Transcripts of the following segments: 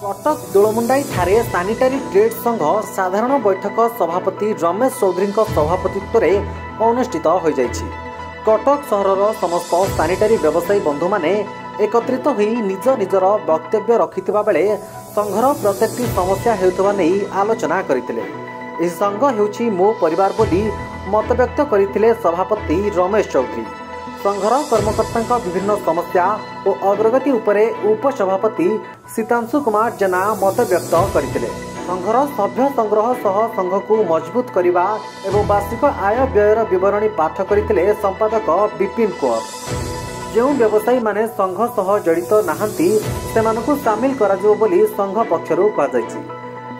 कटक दोलमुंडाई ठारे सानिटारी ट्रेड संघ साधारण बैठक सभापति रमेश चौधरी सभापतित्व में अनुष्ठित हो जाएगी। कटक सहरर समस्त सानिटारी व्यवसायी बंधु माने एकत्रित तो होई निज निजर वक्तव्य रखिता बेले संघर प्रत्येक समस्या हेतुवा नहीं आलोचना करथिले। एही संघ हेउछि मो परिवार बोली मतव्यक्त करथिले सभापति रमेश चौधरी। संघर कर्मकर्ता विभिन्न समस्या और अग्रगति उपरे उपसभापति सीतांशु कुमार जेना मत व्यक्त करथिले। संघर सभ्य संग्रह सह संघ को मजबूत करने एवं वार्षिक आय व्ययर बरणी पाठ करथिले संपादक विपिन कौर। जो व्यवसायी माने संघ सह जड़ित नाहंती सेमानकु सामिल कराजिवो बोली संघ पक्षरु कहाଯାଇଛି।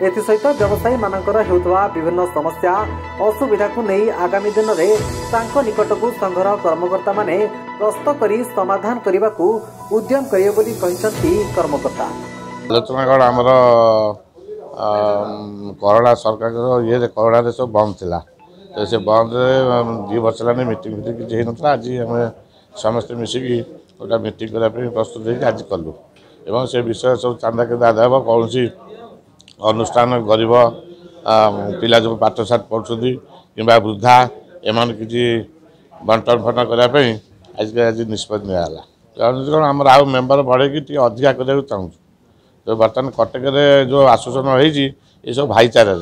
एसहित व्यवसायी मानकर हेउथवा विभिन्न समस्या असुविधा को नहीं आगामी दिन में निकट को संघर कर्मकर्ता माने प्रस्त करी समाधान करने को उद्यम करेंगे। कर्मकर्ता आलोचनागढ़ आमर कोरोना सरकार ये कोरोना सब बंद थिला तो से बंद दु वर्ष मीटिंग आज आम समस्त मिसिकी गोटे मीटिंग करने प्रस्तुत होकर आज कलु एवं से विषय सब चांदा के आदाय कौन सी अनुष्ठान गरीब पिला जो पाठशाठ पढ़ुं कि वृद्धा एम कि बंटन फटन करने आज आज निष्पत्ति निला कौन आम आउ मेम्बर बढ़े कि अधिका करा चाहूँ तो बर्तमान कटक जो आसोसन हो सब भाईचारे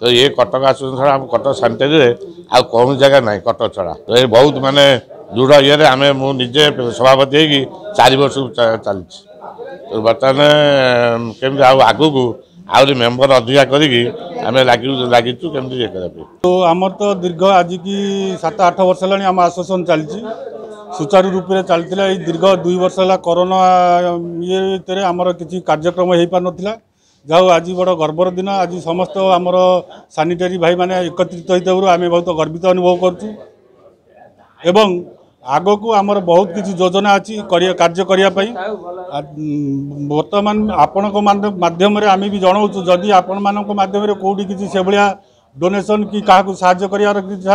तो ये कटक आसोसन छड़ा आम कटक सानिटारी आउ कौन जगह ना कटक छड़ा तो ये बहुत मानने दृढ़ ये आम मुझे सभापति हो चार वर्ष चली बर्तमान केमी आगू आउरी मेम्बर अधिका करी लगिचु केमती ये करबे तो आमर तो दीर्घ आज की 7-8 वर्ष लानी आम आसोसन चलती सुचारू रूप से चलता ये दीर्घ 2 वर्ष है कोरोना ये भितर आमर किसी कार्यक्रम हो पार ना जाओ आज बड़ा गर्वर दिन आज समस्त आमर सानिटारी भाई मैंने एकत्रित होते आम बहुत गर्वित अनुभव करूँ। आग को आमर बहुत किसी योजना अच्छी कार्य करने बर्तमान आपण माध्यम आम भी जनाऊँ जदि आपण माध्यम कौटी किसी से भाया डोनेसन कि क्या साहय कर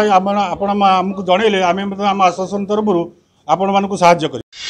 आमको जनइले आम आश्वासन तरफ आपण मानक साहय कर।